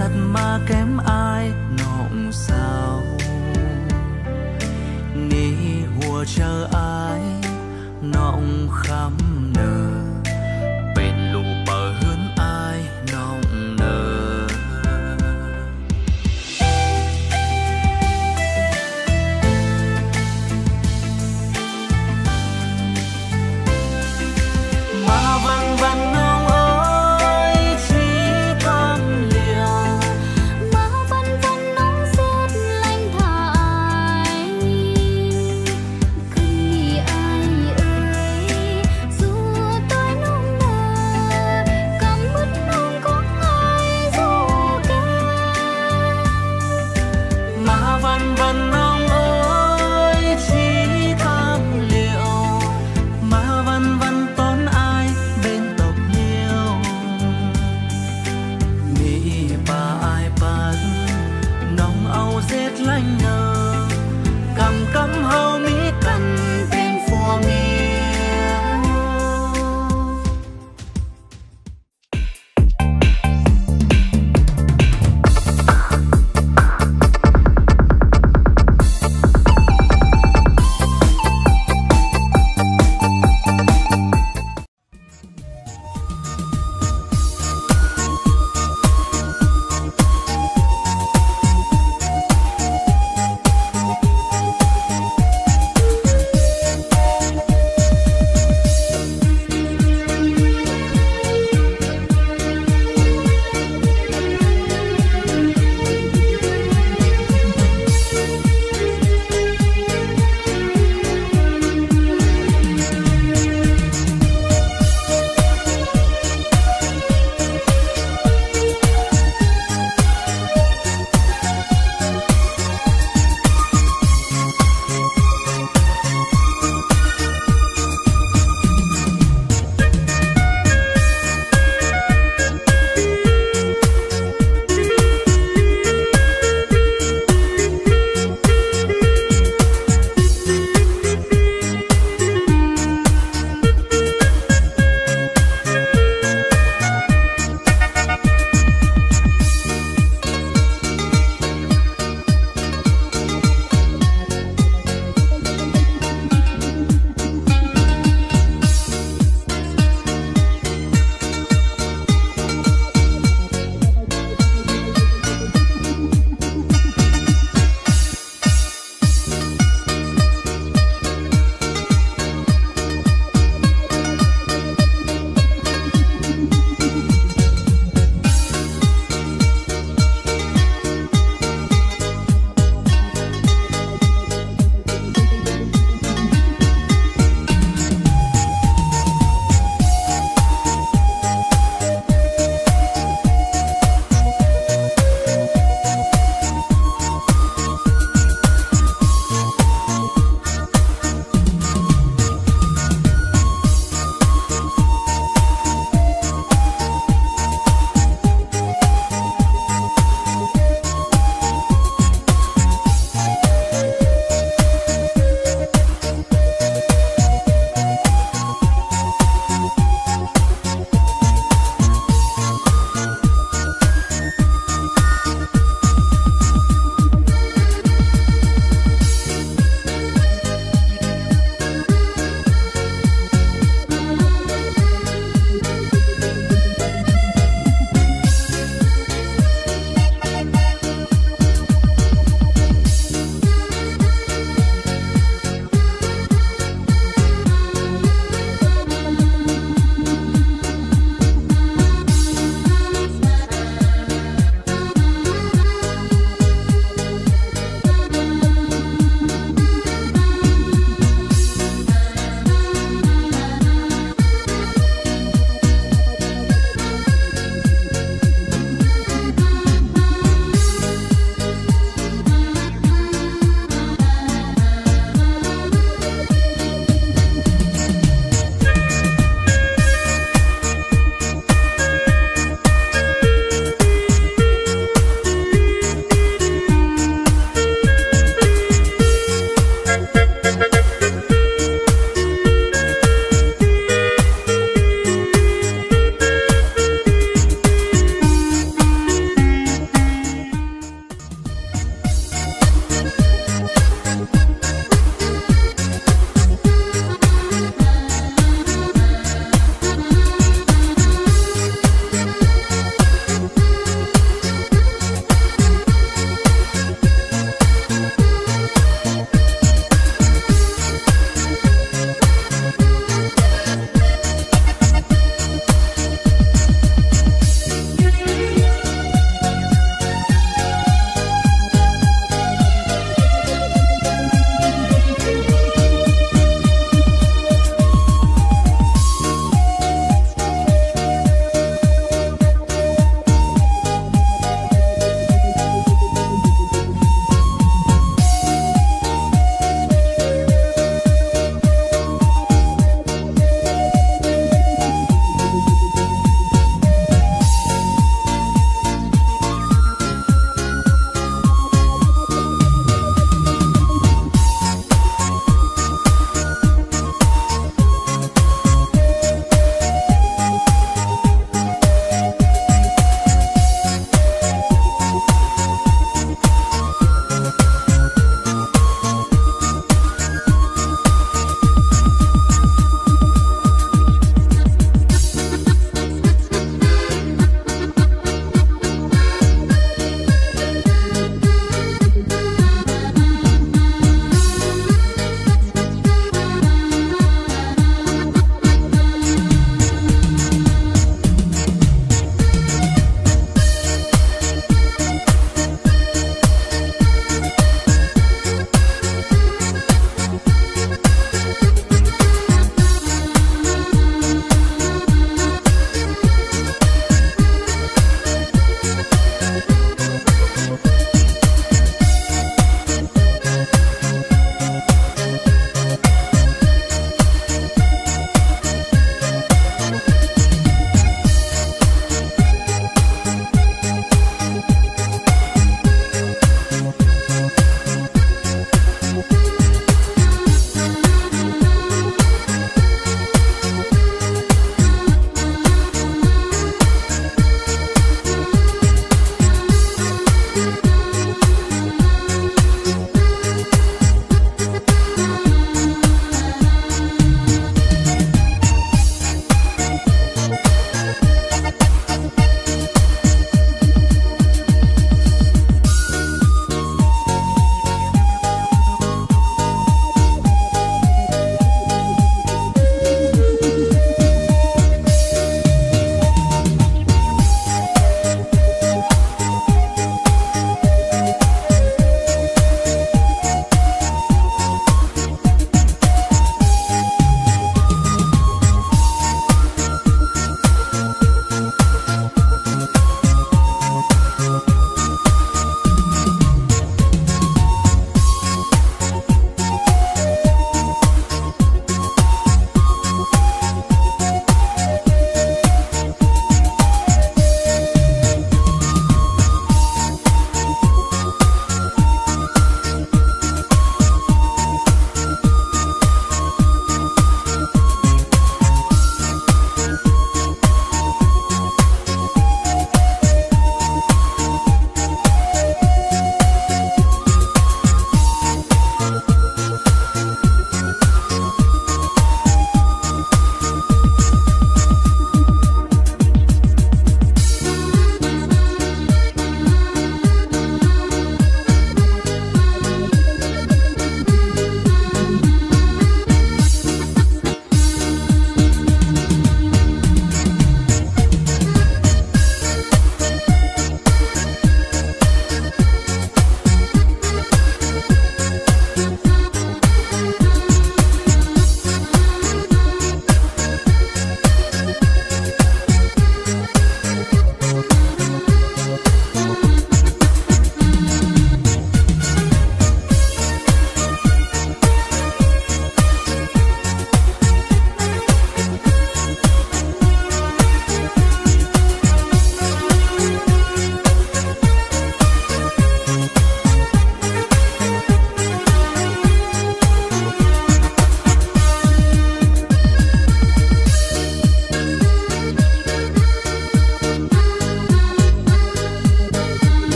sắt mà kém ai nọng sao ni hùa chờ ai nọng khám nở bên lù bờ hướng ai nọng nở mà văng văng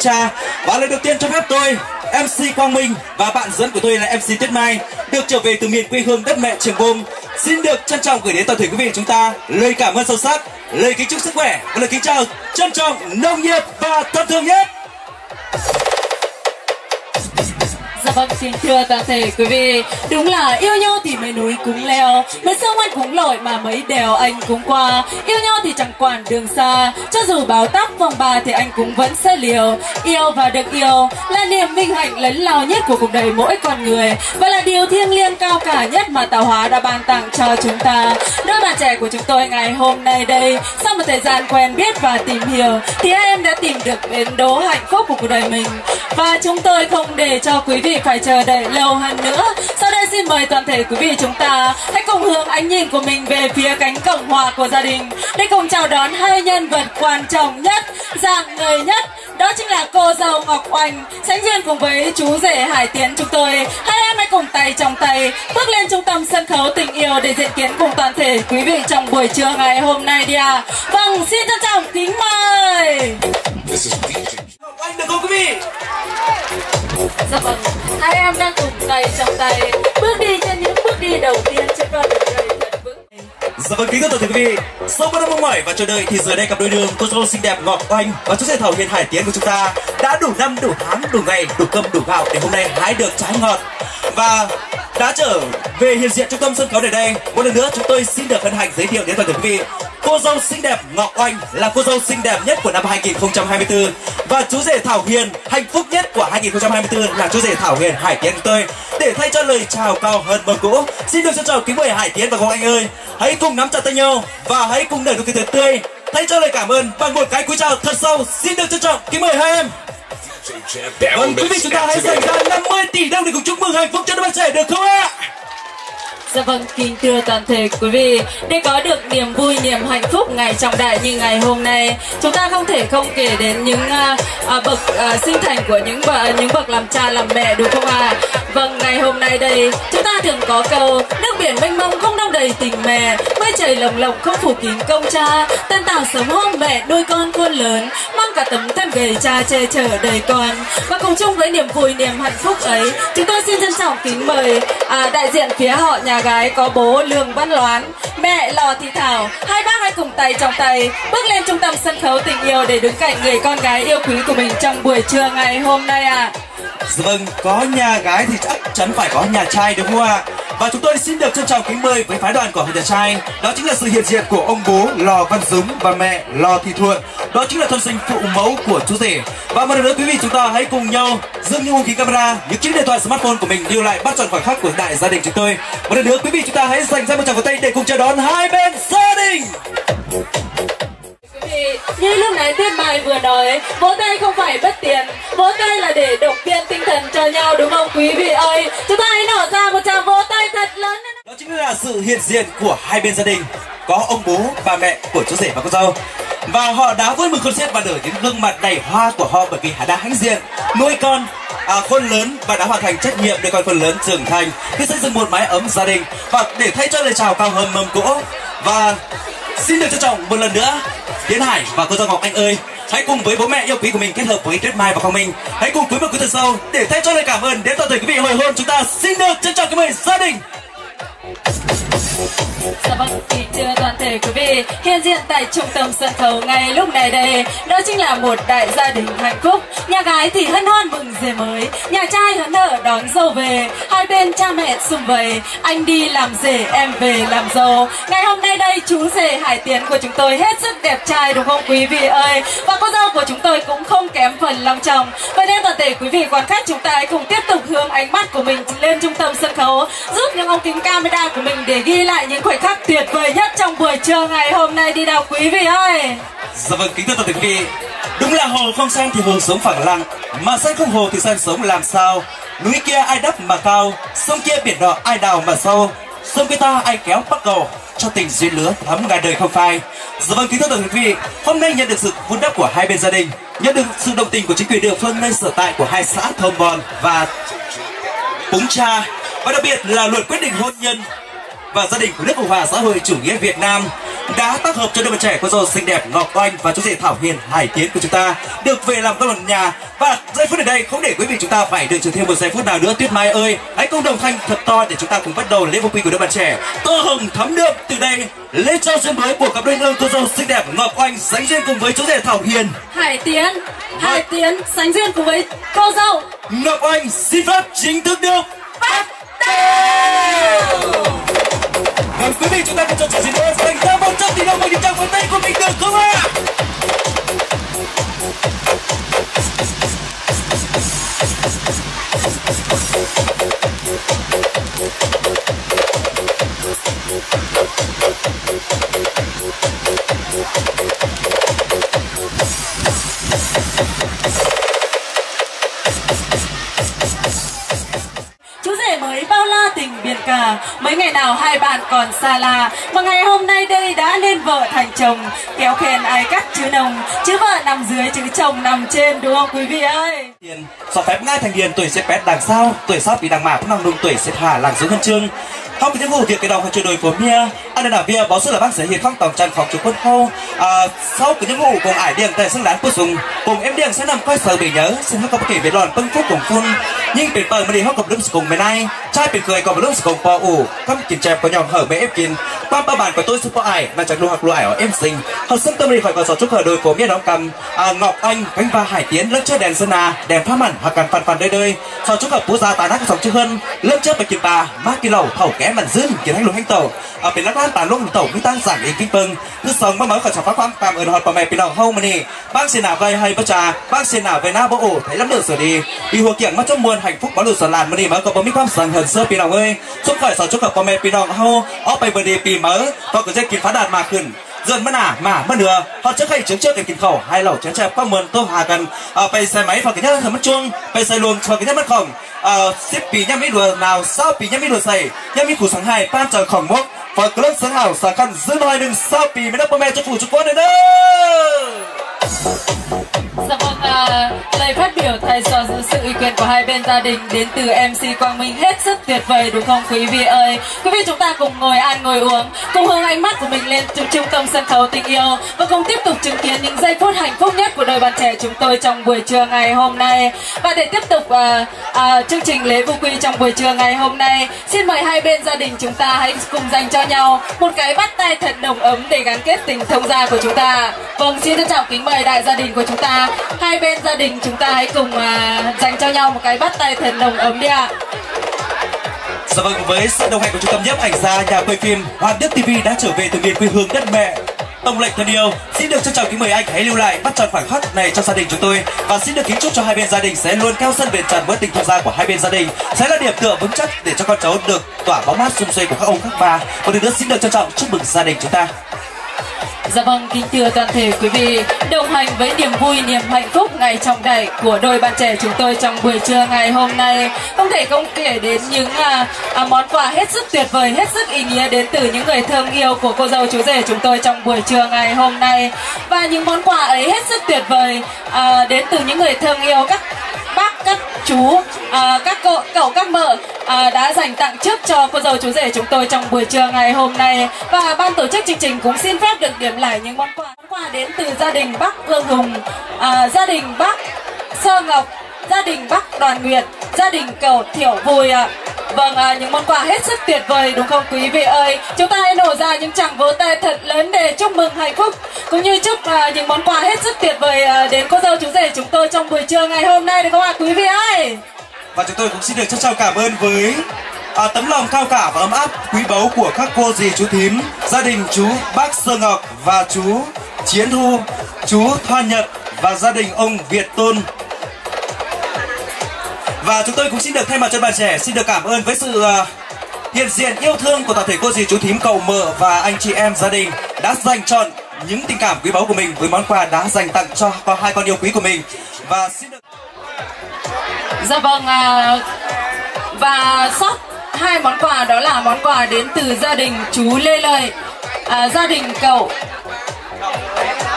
Tra. Và lời đầu tiên cho phép tôi, MC Quang Minh và bạn dẫn của tôi là MC Tuyết Mai được trở về từ miền quê hương đất mẹ Trường Bôm. Xin được trân trọng gửi đến toàn thể quý vị của chúng ta lời cảm ơn sâu sắc, lời kính chúc sức khỏe và lời kính chào trân trọng, nồng nhiệt và thân thương nhất. Dạ vâng, xin thưa toàn thể quý vị, đúng là yêu nhau thì mấy núi cũng leo, mấy sông anh cũng lội mà mấy đèo anh cũng qua. Yêu nhau thì chẳng quản đường xa, cho dù báo táp vòng bà thì anh cũng vẫn sẽ liều. Yêu và được yêu là niềm vinh hạnh lớn lao nhất của cuộc đời mỗi con người, và là điều thiêng liêng cao cả nhất mà tạo hóa đã ban tặng cho chúng ta. Đôi bạn trẻ của chúng tôi ngày hôm nay đây, sau một thời gian quen biết và tìm hiểu, thì hai em đã tìm được bến đỗ hạnh phúc của cuộc đời mình. Và chúng tôi không để cho quý vị phải chờ đợi lâu hơn nữa. Sau đây xin mời toàn thể quý vị chúng ta hãy cùng hướng ánh nhìn của mình về phía cánh cổng hoa của gia đình để cùng chào đón hai nhân vật quan trọng nhất, rạng ngời nhất. Đó chính là cô dâu Ngọc Oanh, sánh duyên cùng với chú rể Hải Tiến chúng tôi. Hai em hãy cùng tay trong tay bước lên trung tâm sân khấu tình yêu để diễn kiến cùng toàn thể quý vị trong buổi trưa ngày hôm nay đi à. Vâng, xin trân trọng kính mời Ngọc Oanh được không quý vị? Dạ vâng, hai em đang cùng tay trong tay bước đi trên những bước đi đầu tiên trên con đường đời thật vững. Dạ vâng, kính thưa quý vị, sau bao năm mong mỏi và chờ đợi thì giờ đây cặp đôi đường cô dâu xinh đẹp Ngọc Oanh và chú rể Thảo Hiền Hải Tiến của chúng ta đã đủ năm, đủ tháng, đủ ngày, đủ cơm, đủ gạo để hôm nay hái được trái ngọt và đã trở về hiện diện trung tâm sân khấu để đây. Một lần nữa chúng tôi xin được hân hạnh giới thiệu đến toàn thể quý vị, cô dâu xinh đẹp Ngọc Oanh là cô dâu xinh đẹp nhất của năm 2024 và chú rể Thảo Hiền hạnh phúc nhất của 2024 là chú rể Thảo Hiền Hải Tiến tôi. Để thay cho lời chào cao hơn mời cũ, xin được trân trọng kính mời Hải Tiến và Ngọc Oanh ơi, hãy cùng nắm chặt tay nhau và hãy cùng nở nụ cười thật tươi, thay cho lời cảm ơn bằng một cái cúi chào thật sâu. Xin được trân trọng kính mời hai em. Vâng quý vị, chúng ta hãy dành ra 50 tỷ đồng để cùng chúc mừng hạnh phúc cho đôi bạn trẻ được không ạ? Dạ vâng, kính thưa toàn thể quý vị, để có được niềm vui, niềm hạnh phúc ngày trọng đại như ngày hôm nay, chúng ta không thể không kể đến những bậc sinh thành của những bậc làm cha làm mẹ đúng không ạ? Vâng, ngày hôm nay đây chúng ta thường có câu nước biển mênh mông không đong đầy tình mẹ, mây trời lồng lộng không phủ kín công cha, tên tàu sống hôm mẹ nuôi con khôn lớn, mang cả tấm thân gầy cha che chở đời con. Và cùng chung với niềm vui, niềm hạnh phúc ấy, chúng tôi xin trân trọng kính mời đại diện phía họ nhà gái có bố Lương Văn Loan, mẹ Lò Thị Thảo. Hai bác hãy cùng tay trong tay bước lên trung tâm sân khấu tình yêu để đứng cạnh người con gái yêu quý của mình trong buổi trưa ngày hôm nay ạ. Vâng, có nhà gái thì chắc chắn phải có nhà trai đúng không ạ? Và chúng tôi xin được trân trọng kính mời với phái đoàn của nhà trai, đó chính là sự hiện diện của ông bố Lò Văn Dũng và mẹ Lò Thị Thuận, đó chính là thân sinh phụ mẫu của chú rể. Và một lần nữa quý vị chúng ta hãy cùng nhau dương những hung khí camera, những chiếc điện thoại smartphone của mình lưu lại bắt trọn khoảnh khắc của đại gia đình chúng tôi. Một lần nữa quý vị chúng ta hãy dành ra một tràng vỗ tay để cùng chào đón hai bên gia đình. Như lúc nãy Tuyết Mai vừa nói, vỗ tay không phải bất tiền, vỗ tay là để động viên tinh thần cho nhau đúng không quý vị ơi? Chúng ta hãy nở ra một tràng vỗ tay thật lớn. Đó chính là sự hiện diện của hai bên gia đình, có ông bố và mẹ của chú rể và cô dâu, và họ đã vui mừng khôn xiết và nở những gương mặt đầy hoa của họ bởi vì họ đã hãnh diện nuôi con khôn lớn và đã hoàn thành trách nhiệm để con khôn lớn trưởng thành khi xây dựng một mái ấm gia đình. Và để thay cho lời chào cao hơn mâm cỗ, và xin được trân trọng một lần nữa Tiến Hải và cô dâu Ngọc Anh ơi, hãy cùng với bố mẹ yêu quý của mình kết hợp với Tuyết Mai và Quang Minh, hãy cùng quý một quý thật sâu để thay cho lời cảm ơn đến toàn thể quý vị hồi hôn chúng ta. Xin được trân trọng kính mời gia đình. Dạ vâng, kính thưa toàn thể quý vị, hiện diện tại trung tâm sân khấu ngay lúc này đây, đó chính là một đại gia đình hạnh phúc. Nhà gái thì hân hoan mừng rể mới, nhà trai hớn hở đón dâu về, hai bên cha mẹ sum vầy, anh đi làm rể, em về làm dâu. Ngày hôm nay đây chú rể Hải Tiến của chúng tôi hết sức đẹp trai đúng không quý vị ơi? Và cô dâu của chúng tôi cũng không kém phần long trọng. Vậy nên toàn thể quý vị quan khách chúng ta hãy cùng tiếp tục hướng ánh mắt của mình lên trung tâm sân khấu, rút những ống kính camera của mình để ghi lại những khoảnh khắc tuyệt vời nhất trong buổi trưa ngày hôm nay đi đâu quý vị ơi. Dạ vâng, kính thưa toàn thể quý vị, đúng là hồ không xanh thì hồ sống phẳng lặng, mà xanh không hồ thì xanh sống làm sao. Núi kia ai đắp mà cao, sông kia biển đỏ ai đào mà sâu, sông kia ta ai kéo bắt cầu, cho tình duyên lứa thắm ngàn đời không phai. Dạ vâng, kính thưa toàn thể quý vị, hôm nay nhận được sự vun đắp của hai bên gia đình, nhận được sự đồng tình của chính quyền địa phương nơi sở tại của hai xã Thơm Vòn và Púng Tra, và đặc biệt là luật quyết định hôn nhân và gia đình của nước Cộng hòa xã hội chủ nghĩa Việt Nam đã tác hợp cho đôi bạn trẻ của rồi xinh đẹp Ngọc Oanh và chú rể Thảo Hiền, Hải Tiến của chúng ta được về làm các lần nhà. Và giây phút ở đây không để quý vị chúng ta phải đợi chờ thêm một giây phút nào nữa. Tuyết Mai ơi, hãy cùng đồng thanh thật to để chúng ta cùng bắt đầu lễ vô quy của đôi bạn trẻ. Tô hồng thắm đượm từ đây, lễ trao duyên mới của cặp đôi nương cô dâu xinh đẹp Ngọc Oanh sánh duyên cùng với chú rể Thảo Hiền, Hải Tiến. Hải Tiến sánh duyên cùng với cô dâu Ngọc Oanh, xin phép chính thức được bắt đầu. Mời quý vị chúng ta cùng trò chuyện với dành ra 100 tỷ đồng và những tràng pháo tay của mình được không ạ? Mấy ngày nào hai bạn còn xa lạ, mà ngày hôm nay đây đã nên vợ thành chồng. Kéo khen ai cắt chứ nồng, chứ vợ nằm dưới chứ chồng nằm trên, đúng không quý vị ơi? So phép ngay thành điền tuổi sẽ pét đằng sau, tuổi sắp bị đằng mã cũng nằm đúng tuổi sẽ thả làng dưới hân chương. Không có những vụ việc cái đồng hành chuyển đổi phố mia, anh đã đảo bia báo sức là bác giới hiền phong tổng trần phòng chủ quân hô. Sau của những vụ cùng ải điền tại sân đán của dùng, cùng em điền sẽ nằm coi sở bị nhớ, xin hãy có bất kỳ về lòn phân phúc cùng phun. Nhưng biển bờ mới đi hóc cặp lưng cùng bên này, trai biển cười còn một lưng cùng bò ủ, không kìm chẹp có nhòm hở mấy em kín. Ba ba bạn của tôi sẽ có ải và chẳng lùa hoặc lùa ải ở em sinh. Học sinh tâm đi khỏi vào gió chúc hở đôi phố mia đóng cầm. Ngọc Oanh cánh và Hải Tiến lớp chơi đèn sơn à, đèn pha mặn hoặc càn phàn phàn đây đây. Sau chúc hở phú gia tài nát sóng chưa hơn, lớp chơi và kìm bà, mát kỳ lẩu thẩu em bản dưng kiến hành lục hành tổ ở bên lắc lan tàn lông tổ với tăng giảm ý kinh vâng cứ sống mắc mới khỏi chào pháp quán tạm ơn hòn bà mẹ bên đầu hông mà nè bác xin nào vay hay bác trà bác xin nào về na bố ổ thấy lắm được sửa đi vì hồ kiện mắt trong muôn hạnh phúc báo được sửa làn mà nè mà có bố mít quang sẵn hờn sơ bên đầu ơi chúc khỏi sáu chúc khỏi bà mẹ bên đầu hông ó bay vừa đi pì mớ vào cửa dây kín phá đàn mà khẩn dần mất à mà mất nữa họ trước hay trước để kịp khẩu hai lẩu chén chè quang mượn tô hà cần bay xe máy vào cái nhất là mất chuông bay xe luồng cho cái nhất mất khổng ship pì nhâm ít đùa nào sao pì nhâm ít đùa sẩy nhâm ít củ sáng hai pan trời khổng mốc và cứ lớn sáng hảo sáng khăn giữ nói đừng sao pì mới đắp bơm cho phủ cho quân đấy đó. Dạ vâng, lời phát biểu thay cho sự ý kiến của hai bên gia đình đến từ MC Quang Minh hết sức tuyệt vời đúng không quý vị ơi? Quý vị chúng ta cùng ngồi ăn ngồi uống, cùng hướng ánh mắt của mình lên trung tâm sân khấu tình yêu và cùng tiếp tục chứng kiến những giây phút hạnh phúc nhất của đôi bạn trẻ chúng tôi trong buổi trưa ngày hôm nay. Và để tiếp tục chương trình lễ vu quy trong buổi trưa ngày hôm nay, xin mời hai bên gia đình chúng ta hãy cùng dành cho nhau một cái bắt tay thật nồng ấm để gắn kết tình thông gia của chúng ta. Vâng, xin trân trọng kính mời đại gia đình của chúng ta. Hai bên gia đình chúng ta hãy cùng dành cho nhau một cái bắt tay thật nồng ấm đi ạ. Dạ vâng, với sự đồng hành của trung tâm nhiếp ảnh gia nhà quay phim Hoàng Đức TV đã trở về từ miền quê hương đất mẹ. Tổng lệnh thân yêu, xin được trân trọng kính mời anh hãy lưu lại bắt tròn khoảnh khắc này cho gia đình chúng tôi. Và xin được kính chúc cho hai bên gia đình sẽ luôn cao sân bền chặt với tình thông gia của hai bên gia đình sẽ là điểm tựa vững chắc để cho con cháu được tỏa bóng mát xung xuê của các ông các bà. Một lần nữa xin được trân trọng chúc mừng gia đình chúng ta. Dạ vâng, kính thưa toàn thể quý vị, đồng hành với niềm vui, niềm hạnh phúc ngày trong đẩy của đôi bạn trẻ chúng tôi trong buổi trưa ngày hôm nay. Không thể không kể đến những món quà hết sức tuyệt vời, hết sức ý nghĩa đến từ những người thương yêu của cô dâu chú rể chúng tôi trong buổi trưa ngày hôm nay. Và những món quà ấy hết sức tuyệt vời đến từ những người thương yêu các bác, các chú, các cậu, các mợ đã dành tặng trước cho cô dâu chú rể chúng tôi trong buổi trưa ngày hôm nay. Và ban tổ chức chương trình cũng xin phép được điểm lại những món quà. Món quà đến từ gia đình bác Vương Hùng, gia đình bác Sơ Ngọc, gia đình bác Đoàn Nguyệt, gia đình cậu Thiểu Vui ạ. Vâng, những món quà hết sức tuyệt vời đúng không quý vị ơi? Chúng ta hãy nổ ra những tràng vỗ tay thật lớn để chúc mừng hạnh phúc cũng như chúc những món quà hết sức tuyệt vời đến cô dâu chú rể chúng tôi trong buổi trưa ngày hôm nay được không ạ quý vị ơi? Và chúng tôi cũng xin được trân trọng cảm ơn với tấm lòng cao cả và ấm áp quý báu của các cô dì chú thím, gia đình chú bác Sơ Ngọc và chú Chiến Thu, chú Thoa Nhật và gia đình ông Việt Tôn. Và chúng tôi cũng xin được thay mặt cho bạn trẻ xin được cảm ơn với sự hiện diện yêu thương của toàn thể cô dì chú thím cậu mợ và anh chị em gia đình đã dành trọn những tình cảm quý báu của mình với món quà đã dành tặng cho hai con yêu quý của mình. Và xin được... Dạ vâng, và sót hai món quà đó là món quà đến từ gia đình chú Lê Lợi, gia đình cậu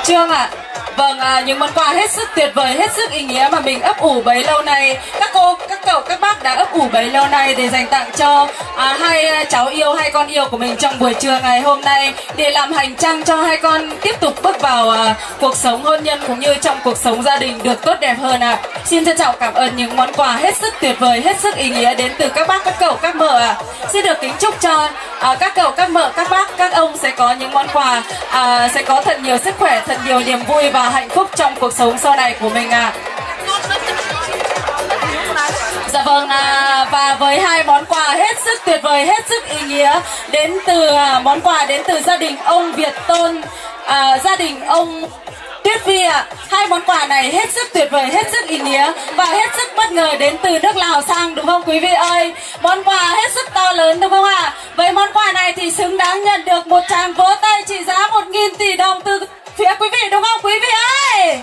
Trương ạ. Vâng, những món quà hết sức tuyệt vời, hết sức ý nghĩa mà mình ấp ủ bấy lâu nay. Các cô, các cậu các bác đã ấp ủ bấy lâu nay để dành tặng cho hai cháu yêu, hai con yêu của mình trong buổi trưa ngày hôm nay, để làm hành trang cho hai con tiếp tục bước vào cuộc sống hôn nhân cũng như trong cuộc sống gia đình được tốt đẹp hơn ạ. Xin trân trọng cảm ơn những món quà hết sức tuyệt vời, hết sức ý nghĩa đến từ các bác, các cậu, các mợ ạ. Xin được kính chúc cho các cậu, các mợ, các bác, các ông sẽ có những món quà, sẽ có thật nhiều sức khỏe, thật nhiều niềm vui và hạnh phúc trong cuộc sống sau này của mình ạ. Dạ vâng, và với hai món quà hết sức tuyệt vời, hết sức ý nghĩa đến từ món quà đến từ gia đình ông Việt Tôn, gia đình ông Tuyết Vi ạ. Hai món quà này hết sức tuyệt vời, hết sức ý nghĩa và hết sức bất ngờ đến từ nước Lào sang, đúng không quý vị ơi? Món quà hết sức to lớn đúng không ạ? Với món quà này thì xứng đáng nhận được một tràng vỗ tay trị giá 1.000 tỷ đồng từ phía quý vị, đúng không quý vị ơi?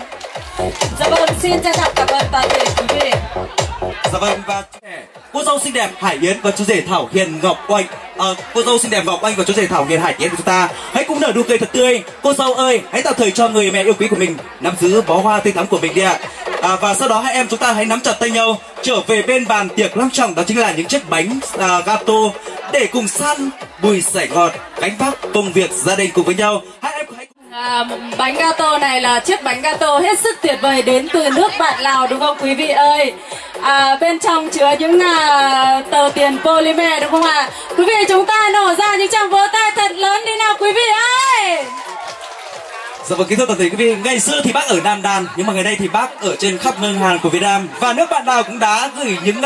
Dạ vâng, xin trân trọng cảm ơn toàn thể quý vị. Dạ vâng, và cô dâu xinh đẹp Hải Yến và chú rể Thảo Hiền Ngọc Oanh, cô dâu xinh đẹp Ngọc Oanh và chú rể Thảo Hiền Hải Tiến của chúng ta hãy cũng nở nụ cười thật tươi. Cô dâu ơi, hãy tạo thời cho người mẹ yêu quý của mình nắm giữ bó hoa tươi thắm của mình đi ạ. Và sau đó hai em chúng ta hãy nắm chặt tay nhau trở về bên bàn tiệc long trọng, đó chính là những chiếc bánh gato để cùng săn bùi sảy ngọt, gánh vác công việc gia đình cùng với nhau. Hai em hãy... bánh gato này là chiếc bánh gato hết sức tuyệt vời đến từ nước bạn Lào, đúng không quý vị ơi? Bên trong chứa những tờ tiền polymer, đúng không ạ? Quý vị, chúng ta nổ ra những tràng vỗ tay thật lớn đi nào quý vị ơi. Dạ vâng, kính thưa toàn thể quý vị, ngày xưa thì bác ở Nam Đàn, nhưng mà ngày nay thì bác ở trên khắp nơi hàng của Việt Nam, và nước bạn Lào cũng đã gửi những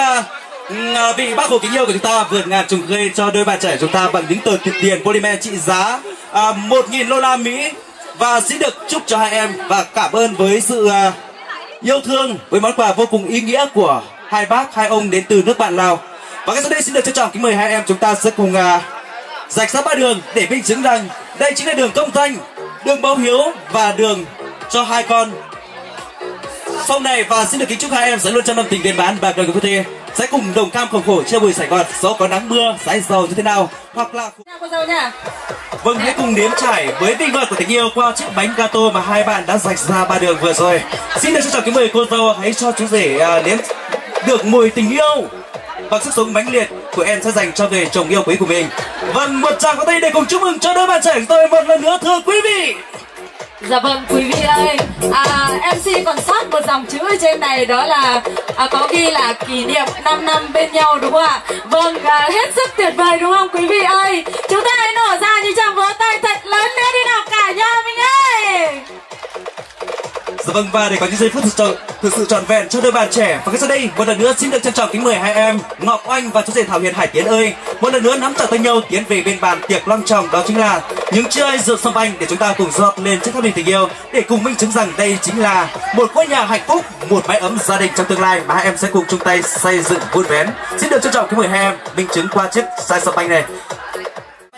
vị bác hồ kính yêu của chúng ta vượt ngàn trùng khơi cho đôi bạn trẻ chúng ta bằng những tờ tiền polymer trị giá 1.000 đô la Mỹ. Và xin được chúc cho hai em và cảm ơn với sự yêu thương, với món quà vô cùng ý nghĩa của hai bác, hai ông đến từ nước bạn Lào. Và ngay sau đây xin được trân trọng kính mời hai em chúng ta sẽ cùng rạch ra ba đường để minh chứng rằng đây chính là đường công danh, đường báo hiếu và đường cho hai con sau này. Và xin được kính chúc hai em sẽ luôn trong năm tình viên bán và đời của thế, sẽ cùng đồng cam khổng khổ chia buổi sải ngọt dẫu có nắng mưa dãi dầu như thế nào, hoặc là cô dâu nha. Vâng, hãy cùng nếm trải với vị ngọt của tình yêu qua chiếc bánh gato mà hai bạn đã rạch ra ba đường vừa rồi. Xin được trân trọng kính mời cô dâu hãy cho chú rể nếm được mùi tình yêu bằng sức sống mãnh liệt của em sẽ dành cho người chồng yêu quý của mình. Vâng, một tràng có tay để cùng chúc mừng cho đôi bạn trẻ của tôi một lần nữa thưa quý vị. Dạ vâng quý vị ơi, MC còn sót một dòng chữ ở trên này, đó là có ghi là kỷ niệm 5 năm bên nhau, đúng không ạ? Vâng, hết sức tuyệt vời đúng không quý vị ơi? Chúng ta hãy nổ ra những tràng vỗ tay thật lớn nữa đi nào cả nhà mình ơi. Dạ vâng, và để có những giây phút thực sự trọn vẹn cho đôi bạn trẻ, và sau đây một lần nữa xin được trân trọng kính mời hai em Ngọc Oanh và chú rể Thảo Hiền Hải Tiến ơi, một lần nữa nắm chặt tay nhau tiến về bên bàn tiệc long trọng, đó chính là những chai rượu sâm banh để chúng ta cùng dợp lên chiếc tháp hình tình yêu để cùng minh chứng rằng đây chính là một ngôi nhà hạnh phúc, một mái ấm gia đình trong tương lai mà hai em sẽ cùng chung tay xây dựng vun vén. Xin được trân trọng kính mời hai em minh chứng qua chiếc chai sâm banh này.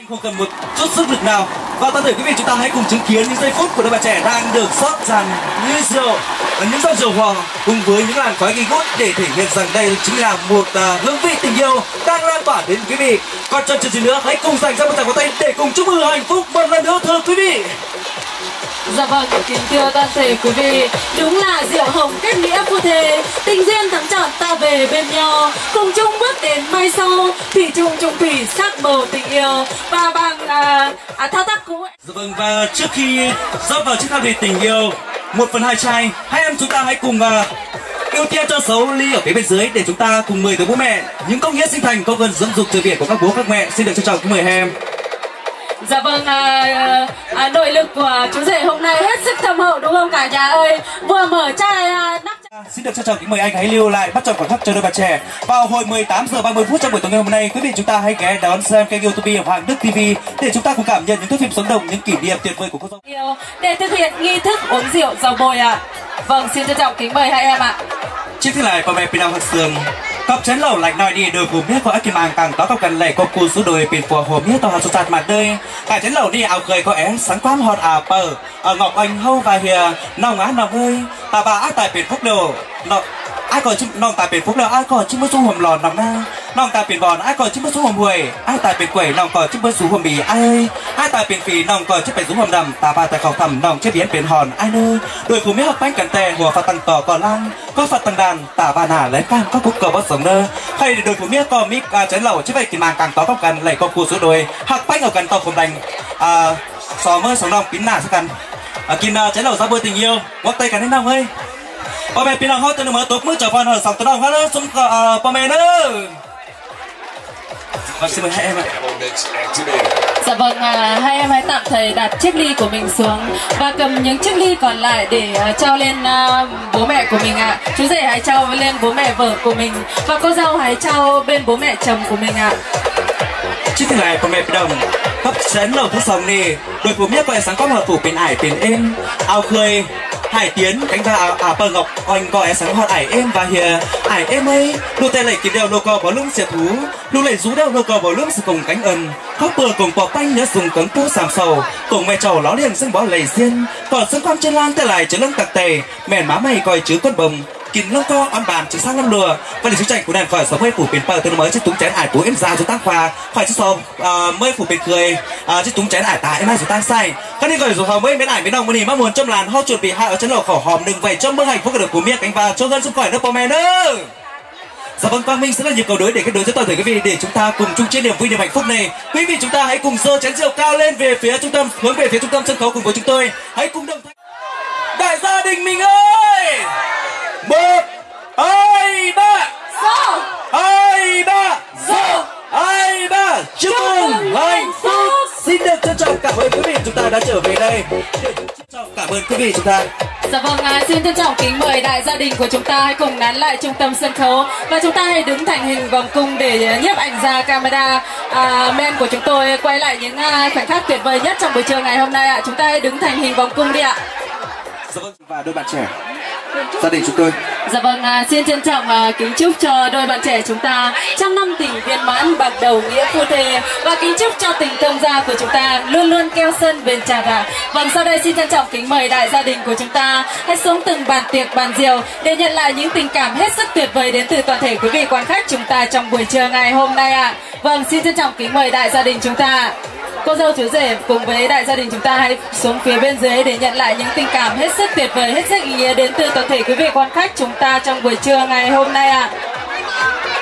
Không cần một chút sức lực nào. Và toàn thể quý vị, chúng ta hãy cùng chứng kiến những giây phút của đôi bạn trẻ đang được xót tràn như rượu, những giọt rượu hòa cùng với những làn khói nghi ngút để thể hiện rằng đây chính là một hương vị tình yêu đang lan tỏa đến quý vị. Còn chần chừ gì nữa, hãy cùng dành ra một tràng vỗ tay để cùng chúc mừng hạnh phúc một lần nữa thưa quý vị. Dạ vâng, kính thưa toàn thể quý vị, đúng là rượu hồng kết nghĩa phu thề, tình duyên thắm trọn ta về bên nhau, cùng chung bước đến mai sau, thủy chung chung thủy sắc màu tình yêu và bằng thao tác cũ. Dạ vâng, và trước khi rót vào chiếc tháp đầy tình yêu 1/2 chai, hai em chúng ta hãy cùng ưu tiên cho xấu ly ở phía bên dưới để chúng ta cùng mời tới bố mẹ, những công nghĩa sinh thành, công ơn dưỡng dục trời biển của các bố các mẹ. Xin được trân trọng kính mời hai em. Dạ vâng, nội lực của chú rể hôm nay hết sức thâm hậu, đúng không cả nhà ơi? Vừa mở chai nắp chai. Xin được trân trọng kính mời anh hãy lưu lại bắt chọn khoảnh khắc cho đôi bạn trẻ. Vào hồi 18:30 trong buổi tối ngày hôm nay, quý vị chúng ta hãy ghé đón xem kênh YouTube của Hoàng Đức TV để chúng ta cùng cảm nhận những thước phim sống động, những kỷ niệm tuyệt vời của cô dâu yêu để thực hiện nghi thức uống rượu rau bồi ạ. Vâng, xin trân trọng kính mời hai em ạ. Chiếc thứ này của mẹ Pinao Hạc Sương. Cặp chén lẩu lạnh nói đi đôi cùng biết có kim mang càng đó cặp gần lệ có cù số đôi pin phù hồ biết tao hạt sạt mặt đây. Cả chén lẩu đi áo cười có é sáng quán hot pờ ở Ngọc Anh hâu và hìa nòng á nòng ơi ta bà ác tài biển phúc đồ nòng ai còn chim nòng tài biển phúc đồ ai còn chim mới du hầm lòn nòng na nòng ta biển bòn ai còn chứ bớt xuống hầm huề, ai tài biển quẩy nòng còn chứ bớt xuống hầm bì ai ơi, ai tài biển phì nòng còn chứ phải xuống hầm đầm, ta ba tài khẩu thầm nòng chết biến biển hòn ai nơi, đôi cú mía học bánh cắn tè hùa phạt tăng tỏ còn lăng, có phạt tăng đàn, ta ba nà lấy cam có cục cờ bớt sống nơ, hay đôi cú mía còn mít chén lẩu chứ vậy thì màng càng to tóc gần lấy con cua xuống đôi, học bánh ở gần tàu không đành, xò mơ sống nòng kín nà sẽ cần, kín chén lẩu ra bơi tình yêu, ngóc tay cả đến nòng ơi. Bọn mẹ pin đồng hót tôi mới tốt mới trở vào hồi sòng tôi đồng hót xuống bọn mẹ nữa. Xin mời hai em ạ. Dạ vâng, hai em hãy tạm thời đặt chiếc ly của mình xuống và cầm những chiếc ly còn lại để trao lên bố mẹ của mình ạ. Chú rể hãy trao lên bố mẹ vợ của mình và cô dâu hãy trao bên bố mẹ chồng của mình ạ. Chiếc thứ này bọn mẹ pin đồng hấp chén lẩu thuốc sòng nè, đội bố mẹ quay sáng có hợp thủ pin ải pin em ao khơi. Hải Tiến cánh và bờ Ngọc Oanh gọi sáng hot ải em và hìa ải em ấy lô tay lại kiếm đeo lô cò bỏ lưng xẻ thú lô lại rú đeo lô cò bỏ lưng xẻ cùng cánh ẩn khóc bờ cùng bỏ tanh nhớ dùng cấn tu sàm sầu cùng mẹ trầu ló liền xưng bỏ lầy xiên còn xưng quan trên lan tay lại chứa lông tạc tề mèn má mày coi chứa quân bồng kín lông co on bàn chứa sang lông lừa và để chú chảnh của đàn khỏi sống hơi phủ biển bờ tên mới chiếc túng chén ải tú em ra chú tác hòa khỏi chiếc sòm mới phủ biển cười chiếc túng chén ải tá em hai chú tan say các đi gọi dù hồng mới biến ải biến đồng mới mà muốn trong làn ho chuột bị hại ở chân lẩu khẩu hòm đừng vậy trong mơ hạnh phúc được của miệng cánh vào cho gân xuống khỏi nước bò mè nữa. Dạ vâng, Quang Minh sẽ là những cầu đối để kết nối cho toàn thể quý vị để chúng ta cùng chung chia niềm vui niềm hạnh phúc này. Quý vị chúng ta hãy cùng giơ chén rượu cao lên về phía trung tâm, hướng về phía trung tâm sân khấu cùng với chúng tôi. Hãy cùng đồng thanh đại gia đình mình ơi. Một hai ba số, hai ba số, hai ba chúc mừng hạnh phúc. Xin được trân trọng cảm ơn quý vị chúng ta đã trở về đây. Cảm ơn quý vị chúng ta. Dạ vâng, xin trân trọng kính mời đại gia đình của chúng ta hãy cùng nán lại trung tâm sân khấu và chúng ta hãy đứng thành hình vòng cung để nhiếp ảnh gia camera men của chúng tôi quay lại những khoảnh khắc tuyệt vời nhất trong buổi trưa ngày hôm nay ạ. Chúng ta hãy đứng thành hình vòng cung đi ạ. Dạ vâng, và đôi bạn trẻ gia đình chúng tôi. Dạ vâng, xin trân trọng kính chúc cho đôi bạn trẻ chúng ta trăm năm tình viên mãn bạc đầu nghĩa phu thê và kính chúc cho tình thông gia của chúng ta luôn luôn keo sơn bền chặt ạ. Vâng, sau đây xin trân trọng kính mời đại gia đình của chúng ta hãy xuống từng bàn tiệc bàn rượu để nhận lại những tình cảm hết sức tuyệt vời đến từ toàn thể quý vị quan khách chúng ta trong buổi trưa ngày hôm nay ạ. Vâng, xin trân trọng kính mời đại gia đình chúng ta. Cô dâu chú rể cùng với đại gia đình chúng ta hãy xuống phía bên dưới để nhận lại những tình cảm hết sức tuyệt vời, hết sức ý nghĩa đến từ toàn thể quý vị quan khách chúng ta trong buổi trưa ngày hôm nay ạ.